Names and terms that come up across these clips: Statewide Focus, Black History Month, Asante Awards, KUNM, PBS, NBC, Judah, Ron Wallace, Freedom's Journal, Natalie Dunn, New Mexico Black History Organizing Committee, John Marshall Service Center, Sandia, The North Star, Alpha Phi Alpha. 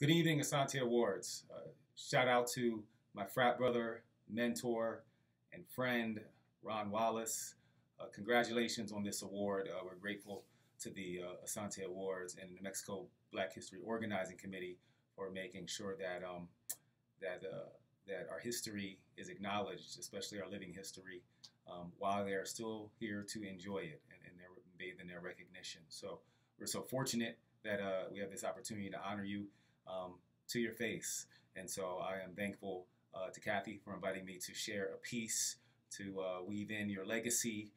Good evening, Asante Awards. Shout out to my frat brother, mentor, and friend, Ron Wallace. Congratulations on this award. We're grateful to the Asante Awards and New Mexico Black History Organizing Committee for making sure that that our history is acknowledged, especially our living history, while they are still here to enjoy it and they're bathed in their recognition. So we're so fortunate that we have this opportunity to honor you to your face. And so I am thankful to Kathy for inviting me to share a piece, to weave in your legacy,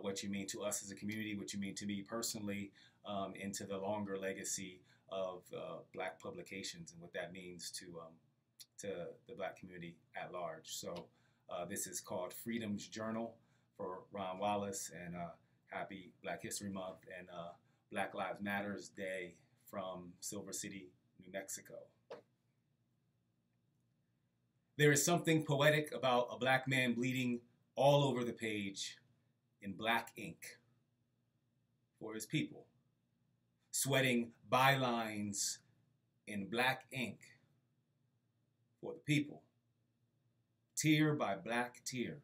what you mean to us as a community, what you mean to me personally, into the longer legacy of Black publications and what that means to the Black community at large. So this is called Freedom's Journal for Ron Wallace, and happy Black History Month and Black Lives Matters Day from Silver City, New Mexico. There is something poetic about a Black man bleeding all over the page in black ink for his people, sweating bylines in black ink for the people, tear by black tear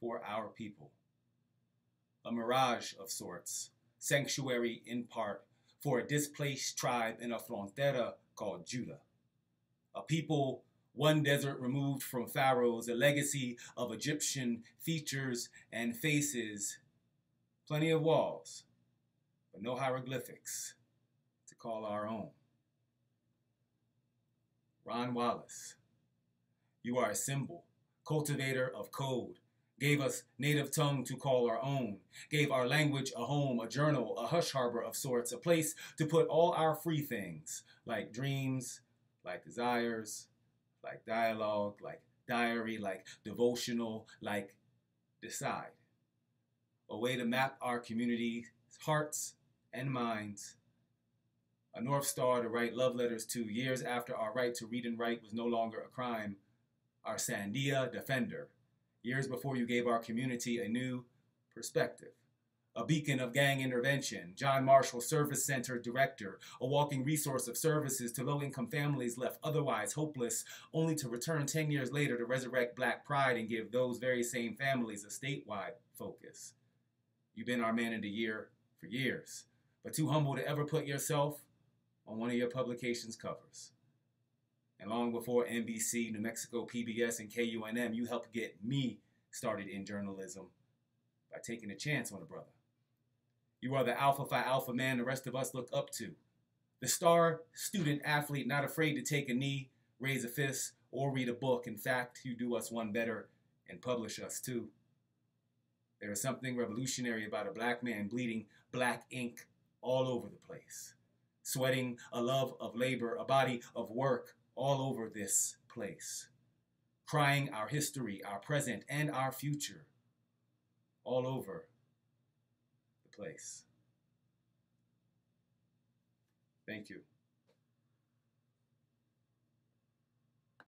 for our people. A mirage of sorts, sanctuary in part for a displaced tribe in a frontera called Judah, a people one desert removed from pharaohs, a legacy of Egyptian features and faces, plenty of walls, but no hieroglyphics to call our own. Ron Wallace, you are a symbol, cultivator of code, gave us native tongue to call our own, gave our language a home, a journal, a hush harbor of sorts, a place to put all our free things, like dreams, like desires, like dialogue, like diary, like devotional, like decide. A way to map our community's hearts and minds. A North Star to write love letters to years after our right to read and write was no longer a crime. Our Sandia defender. Years before you gave our community a new perspective. A beacon of gang intervention, John Marshall Service Center director, a walking resource of services to low-income families left otherwise hopeless, only to return 10 years later to resurrect Black pride and give those very same families a statewide focus. You've been our man of the year for years, but too humble to ever put yourself on one of your publications' covers. And long before NBC, New Mexico, PBS, and KUNM, you helped get me started in journalism by taking a chance on a brother. You are the Alpha Phi Alpha man the rest of us look up to. The star student athlete not afraid to take a knee, raise a fist, or read a book. In fact, you do us one better and publish us too. There is something revolutionary about a Black man bleeding black ink all over the place, sweating a love of labor, a body of work all over this place, crying our history, our present, and our future all over place. Thank you.